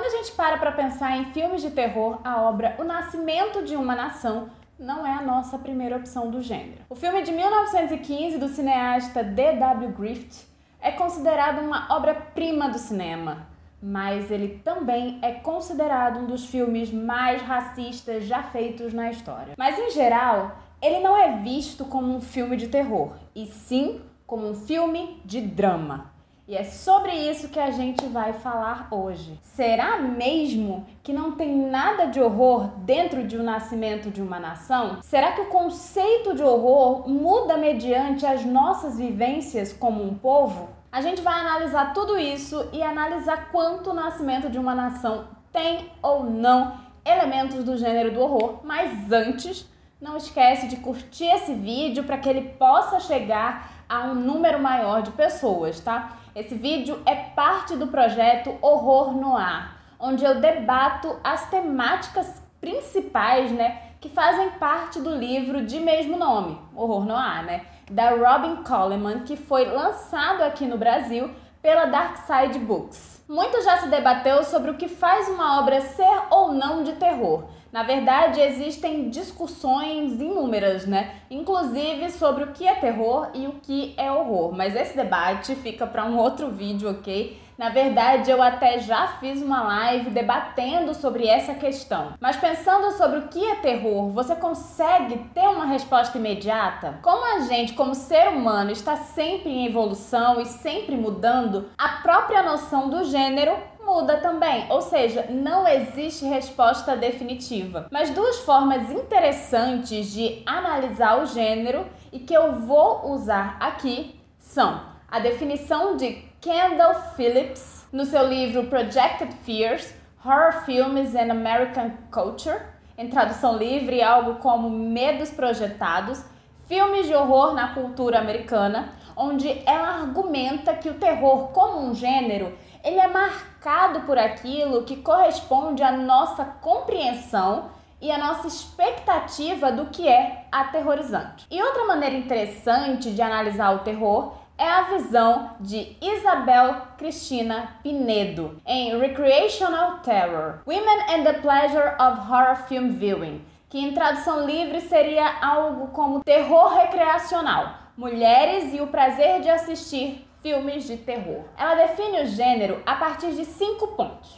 Quando a gente para para pensar em filmes de terror, a obra O Nascimento de Uma Nação não é a nossa primeira opção do gênero. O filme de 1915 do cineasta D.W. Griffith é considerado uma obra-prima do cinema, mas ele também é considerado um dos filmes mais racistas já feitos na história. Mas, em geral, ele não é visto como um filme de terror, e sim como um filme de drama. E é sobre isso que a gente vai falar hoje. Será mesmo que não tem nada de horror dentro de O Nascimento de uma Nação? Será que o conceito de horror muda mediante as nossas vivências como um povo? A gente vai analisar tudo isso e analisar quanto O Nascimento de uma Nação tem ou não elementos do gênero do horror. Mas antes, não esquece de curtir esse vídeo para que ele possa chegar a um número maior de pessoas, tá? Esse vídeo é parte do projeto Horror Noire, onde eu debato as temáticas principais, né, que fazem parte do livro de mesmo nome, Horror Noire, né, da Robin Coleman, que foi lançado aqui no Brasil pela Dark Side Books. Muito já se debateu sobre o que faz uma obra ser ou não de terror. Na verdade, existem discussões inúmeras, né? Inclusive sobre o que é terror e o que é horror. Mas esse debate fica para um outro vídeo, ok? Na verdade, eu até já fiz uma live debatendo sobre essa questão. Mas pensando sobre o que é terror, você consegue ter uma resposta imediata? Como a gente, como ser humano, está sempre em evolução e sempre mudando, a própria noção do gênero muda também, ou seja, não existe resposta definitiva. Mas duas formas interessantes de analisar o gênero e que eu vou usar aqui são a definição de Kendall Phillips no seu livro Projected Fears: Horror Films in American Culture, em tradução livre, algo como Medos Projetados, Filmes de Horror na Cultura Americana, onde ela argumenta que o terror como um gênero, ele é marcado por aquilo que corresponde à nossa compreensão e à nossa expectativa do que é aterrorizante. E outra maneira interessante de analisar o terror é a visão de Isabel Cristina Pinedo em Recreational Terror, Women and the Pleasure of Horror Film Viewing, que em tradução livre seria algo como terror recreacional, mulheres e o prazer de assistir filmes de terror. Ela define o gênero a partir de 5 pontos.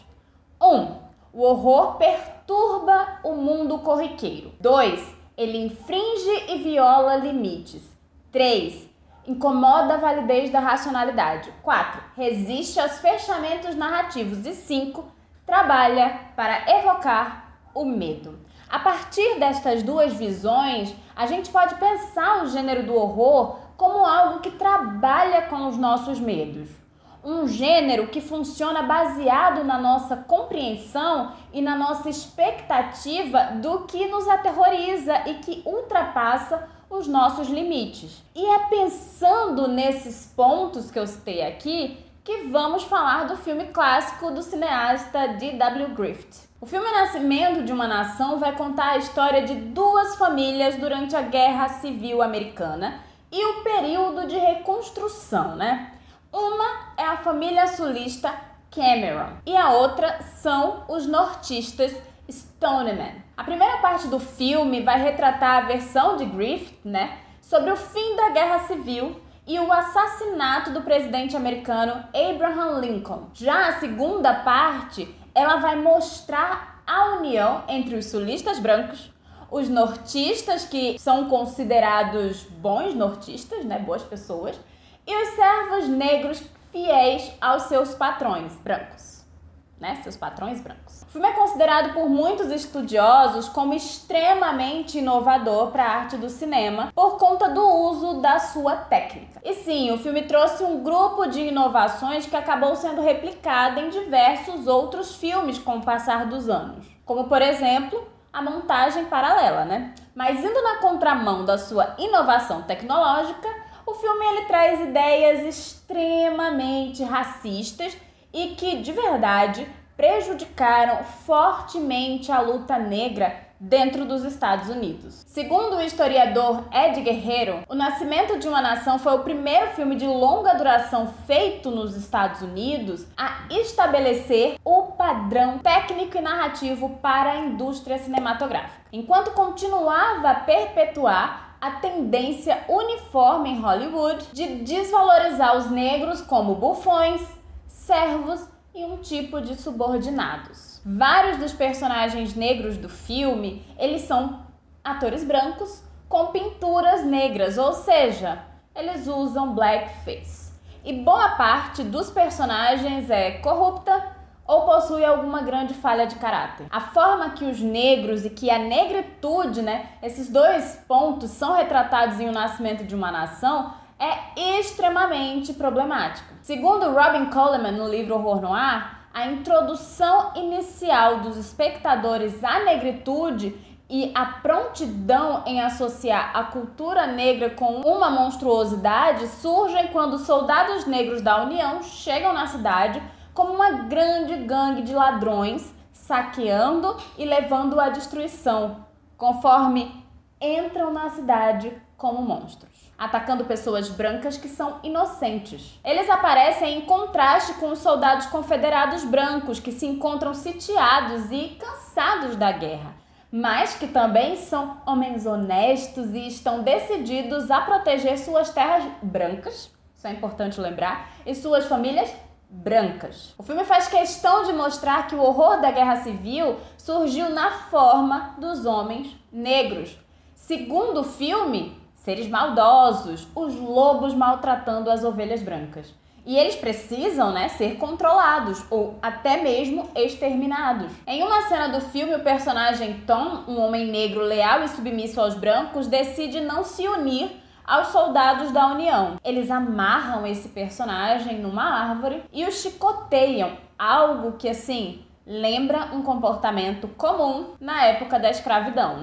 1. O horror perturba o mundo corriqueiro. 2. Ele infringe e viola limites. 3. Incomoda a validez da racionalidade. 4. Resiste aos fechamentos narrativos. E 5. Trabalha para evocar o medo. A partir destas duas visões, a gente pode pensar o gênero do horror como algo que trabalha com os nossos medos. Um gênero que funciona baseado na nossa compreensão e na nossa expectativa do que nos aterroriza e que ultrapassa os nossos limites. E é pensando nesses pontos que eu citei aqui que vamos falar do filme clássico do cineasta D.W. Griffith. O filme O Nascimento de uma Nação vai contar a história de duas famílias durante a Guerra Civil Americana e o período de reconstrução, né? Uma é a família sulista Cameron e a outra são os nortistas Stoneman. A primeira parte do filme vai retratar a versão de Griffith, né, sobre o fim da Guerra Civil e o assassinato do presidente americano Abraham Lincoln. Já a segunda parte, ela vai mostrar a união entre os sulistas brancos, os nortistas, que são considerados bons nortistas, né, boas pessoas, e os servos negros fiéis aos seus patrões brancos, né, seus patrões brancos. O filme é considerado por muitos estudiosos como extremamente inovador para a arte do cinema por conta do uso da sua técnica. E sim, o filme trouxe um grupo de inovações que acabou sendo replicada em diversos outros filmes com o passar dos anos, como, por exemplo, a montagem paralela, né? Mas indo na contramão da sua inovação tecnológica, o filme ele traz ideias extremamente racistas e que, de verdade, prejudicaram fortemente a luta negra dentro dos Estados Unidos. Segundo o historiador Ed Guerrero, O Nascimento de Uma Nação foi o primeiro filme de longa duração feito nos Estados Unidos a estabelecer o padrão técnico e narrativo para a indústria cinematográfica, enquanto continuava a perpetuar a tendência uniforme em Hollywood de desvalorizar os negros como bufões, servos e um tipo de subordinados. Vários dos personagens negros do filme, eles são atores brancos com pinturas negras, ou seja, eles usam blackface. E boa parte dos personagens é corrupta ou possui alguma grande falha de caráter. A forma que os negros e que a negritude, esses dois pontos são retratados em O Nascimento de uma Nação é extremamente problemática. Segundo Robin Coleman no livro Horror Noire, a introdução inicial dos espectadores à negritude e a prontidão em associar a cultura negra com uma monstruosidade surgem quando soldados negros da União chegam na cidade como uma grande gangue de ladrões, saqueando e levando à destruição, conforme entram na cidade como monstros, atacando pessoas brancas que são inocentes. Eles aparecem em contraste com os soldados confederados brancos que se encontram sitiados e cansados da guerra, mas que também são homens honestos e estão decididos a proteger suas terras brancas, isso é importante lembrar, e suas famílias brancas. O filme faz questão de mostrar que o horror da Guerra Civil surgiu na forma dos homens negros. Segundo o filme, seres maldosos, os lobos maltratando as ovelhas brancas. E eles precisam, ser controlados ou até mesmo exterminados. Em uma cena do filme, o personagem Tom, um homem negro leal e submisso aos brancos, decide não se unir aos soldados da União. Eles amarram esse personagem numa árvore e o chicoteiam, algo que, lembra um comportamento comum na época da escravidão,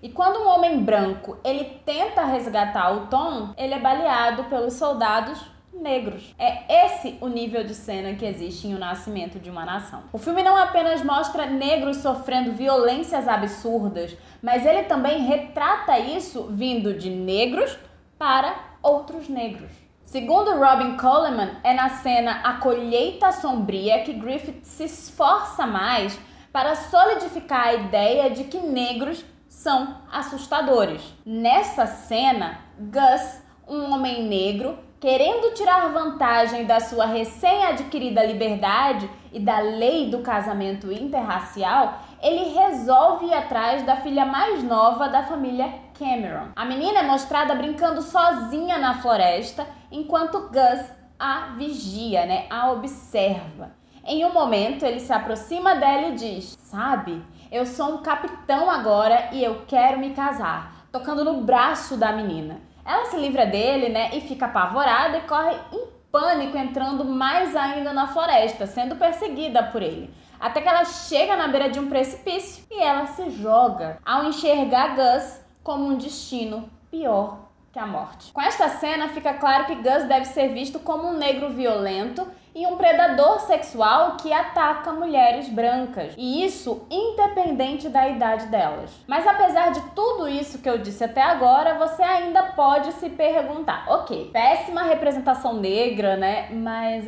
E quando um homem branco, ele tenta resgatar o Tom, ele é baleado pelos soldados negros. É esse o nível de cena que existe em O Nascimento de uma Nação. O filme não apenas mostra negros sofrendo violências absurdas, mas ele também retrata isso vindo de negros para outros negros. Segundo Robin Coleman, é na cena A Colheita Sombria que Griffith se esforça mais para solidificar a ideia de que negros são assustadores. Nessa cena, Gus, um homem negro, querendo tirar vantagem da sua recém-adquirida liberdade e da lei do casamento interracial, ele resolve ir atrás da filha mais nova da família Cameron. A menina é mostrada brincando sozinha na floresta, enquanto Gus a vigia, a observa. Em um momento, ele se aproxima dela e diz: "Sabe, eu sou um capitão agora e eu quero me casar", tocando no braço da menina. Ela se livra dele, e fica apavorada e corre em pânico, entrando mais ainda na floresta, sendo perseguida por ele. Até que ela chega na beira de um precipício e ela se joga, ao enxergar Gus como um destino pior que a morte. Com esta cena, fica claro que Gus deve ser visto como um negro violento e um predador sexual que ataca mulheres brancas, e isso independente da idade delas. Mas apesar de tudo isso que eu disse até agora, você ainda pode se perguntar: ok, péssima representação negra, mas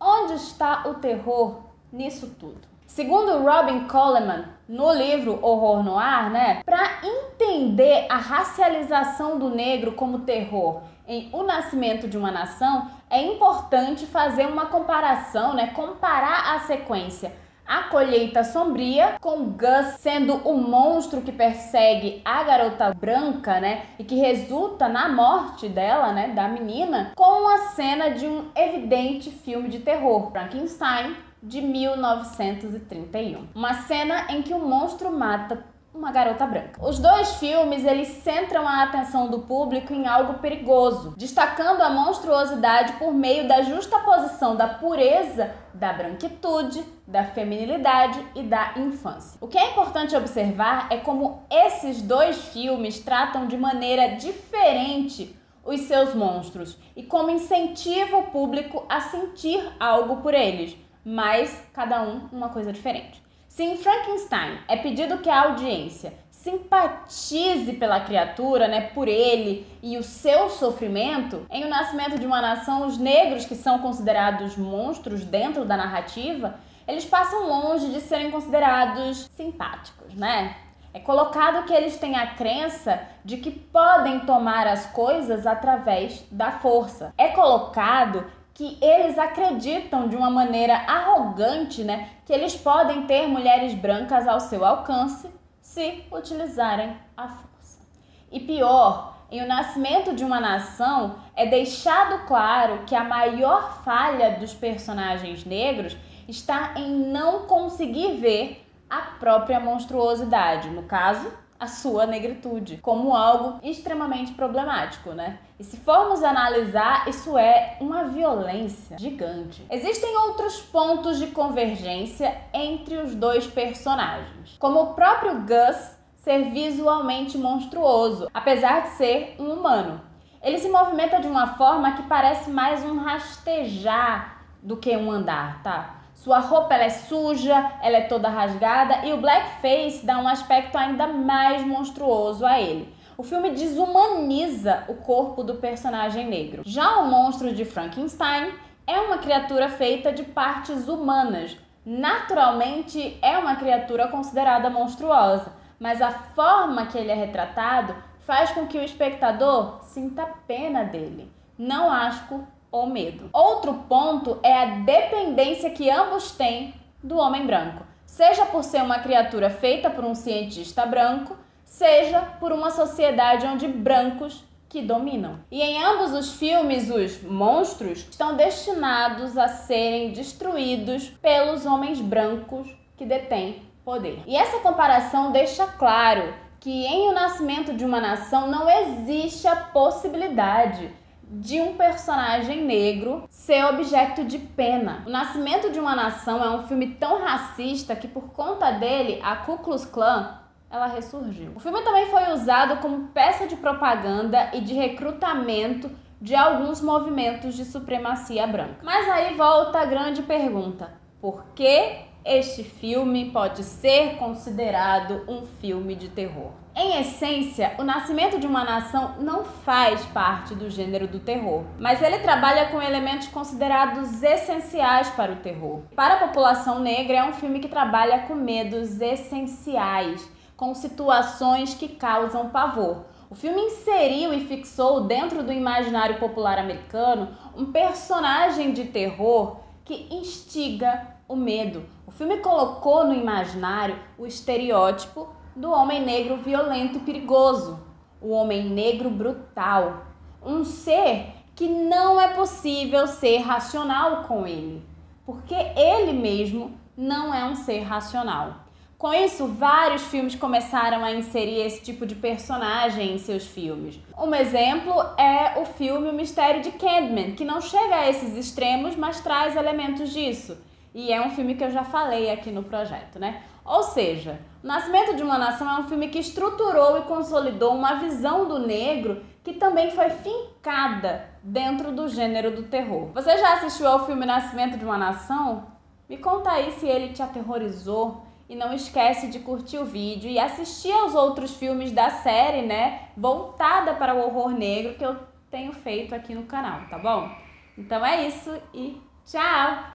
onde está o terror nisso tudo? Segundo Robin Coleman, no livro Horror Noir, para entender a racialização do negro como terror em O Nascimento de uma Nação, é importante fazer uma comparação, comparar a sequência A Colheita Sombria com Gus sendo o monstro que persegue a garota branca, e que resulta na morte dela, da menina, com a cena de um evidente filme de terror, Frankenstein, de 1931. Uma cena em que um monstro mata uma garota branca. Os dois filmes, eles centram a atenção do público em algo perigoso, destacando a monstruosidade por meio da justaposição da pureza, da branquitude, da feminilidade e da infância. O que é importante observar é como esses dois filmes tratam de maneira diferente os seus monstros e como incentiva o público a sentir algo por eles, mas cada um uma coisa diferente. Se em Frankenstein é pedido que a audiência simpatize pela criatura, né, por ele e o seu sofrimento, em O Nascimento de uma Nação, os negros, que são considerados monstros dentro da narrativa, eles passam longe de serem considerados simpáticos, né? É colocado que eles têm a crença de que podem tomar as coisas através da força. É colocado que eles acreditam de uma maneira arrogante, né, que eles podem ter mulheres brancas ao seu alcance se utilizarem a força. E pior, em O Nascimento de uma Nação é deixado claro que a maior falha dos personagens negros está em não conseguir ver a própria monstruosidade, no caso, a sua negritude, como algo extremamente problemático, né? E se formos analisar, isso é uma violência gigante. Existem outros pontos de convergência entre os dois personagens, como o próprio Gus ser visualmente monstruoso, apesar de ser um humano. Ele se movimenta de uma forma que parece mais um rastejar do que um andar, tá? Sua roupa ela é suja, ela é toda rasgada e o blackface dá um aspecto ainda mais monstruoso a ele. O filme desumaniza o corpo do personagem negro. Já o monstro de Frankenstein é uma criatura feita de partes humanas. Naturalmente é uma criatura considerada monstruosa, mas a forma que ele é retratado faz com que o espectador sinta pena dele, não asco ou medo. Outro ponto é a dependência que ambos têm do homem branco, seja por ser uma criatura feita por um cientista branco, seja por uma sociedade onde brancos que dominam. E em ambos os filmes, os monstros estão destinados a serem destruídos pelos homens brancos que detêm poder. E essa comparação deixa claro que em O Nascimento de uma Nação não existe a possibilidade de um personagem negro ser objeto de pena. O Nascimento de uma Nação é um filme tão racista que por conta dele a Ku Klux Klan ela ressurgiu. O filme também foi usado como peça de propaganda e de recrutamento de alguns movimentos de supremacia branca. Mas aí volta a grande pergunta: por que este filme pode ser considerado um filme de terror? Em essência, O Nascimento de uma Nação não faz parte do gênero do terror, mas ele trabalha com elementos considerados essenciais para o terror. Para a população negra, é um filme que trabalha com medos essenciais, com situações que causam pavor. O filme inseriu e fixou dentro do imaginário popular americano um personagem de terror que instiga o medo. O filme colocou no imaginário o estereótipo do homem negro violento e perigoso, o homem negro brutal, um ser que não é possível ser racional com ele, porque ele mesmo não é um ser racional. Com isso, vários filmes começaram a inserir esse tipo de personagem em seus filmes. Um exemplo é o filme O Mistério de Candyman, que não chega a esses extremos, mas traz elementos disso. E é um filme que eu já falei aqui no projeto, né? Ou seja, O Nascimento de uma Nação é um filme que estruturou e consolidou uma visão do negro que também foi fincada dentro do gênero do terror. Você já assistiu ao filme Nascimento de uma Nação? Me conta aí se ele te aterrorizou e não esquece de curtir o vídeo e assistir aos outros filmes da série, né, voltada para o horror negro que eu tenho feito aqui no canal, tá bom? Então é isso e tchau!